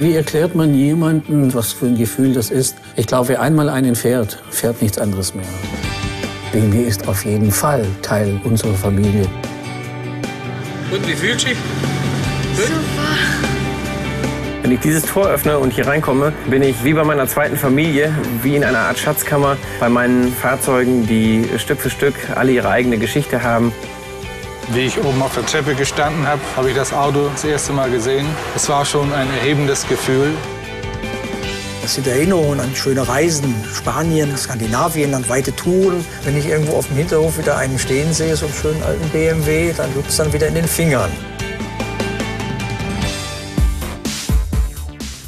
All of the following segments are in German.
Wie erklärt man jemandem, was für ein Gefühl das ist? Ich glaube, wer einmal einen fährt, fährt nichts anderes mehr. BMW ist auf jeden Fall Teil unserer Familie. Und wie fühlt sich? Super. Wenn ich dieses Tor öffne und hier reinkomme, bin ich wie bei meiner zweiten Familie, wie in einer Art Schatzkammer bei meinen Fahrzeugen, die Stück für Stück alle ihre eigene Geschichte haben. Wie ich oben auf der Treppe gestanden habe, habe ich das Auto das erste Mal gesehen. Es war schon ein erhebendes Gefühl. Das sind Erinnerungen an schöne Reisen, Spanien, Skandinavien, an weite Touren. Wenn ich irgendwo auf dem Hinterhof wieder einen stehen sehe, so einen schönen alten BMW, dann juckt es dann wieder in den Fingern.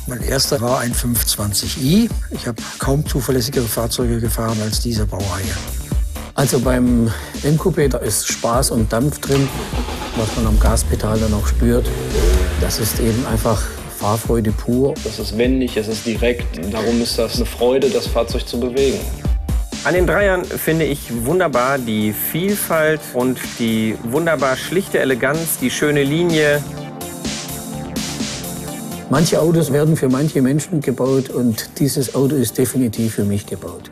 Mein erster war ein 520i. Ich habe kaum zuverlässigere Fahrzeuge gefahren als diese Baureihe. Also beim M-Coupé, da ist Spaß und Dampf drin, was man am Gaspedal dann auch spürt. Das ist eben einfach Fahrfreude pur. Es ist wendig, es ist direkt. Darum ist das eine Freude, das Fahrzeug zu bewegen. An den Dreiern finde ich wunderbar die Vielfalt und die wunderbar schlichte Eleganz, die schöne Linie. Manche Autos werden für manche Menschen gebaut und dieses Auto ist definitiv für mich gebaut.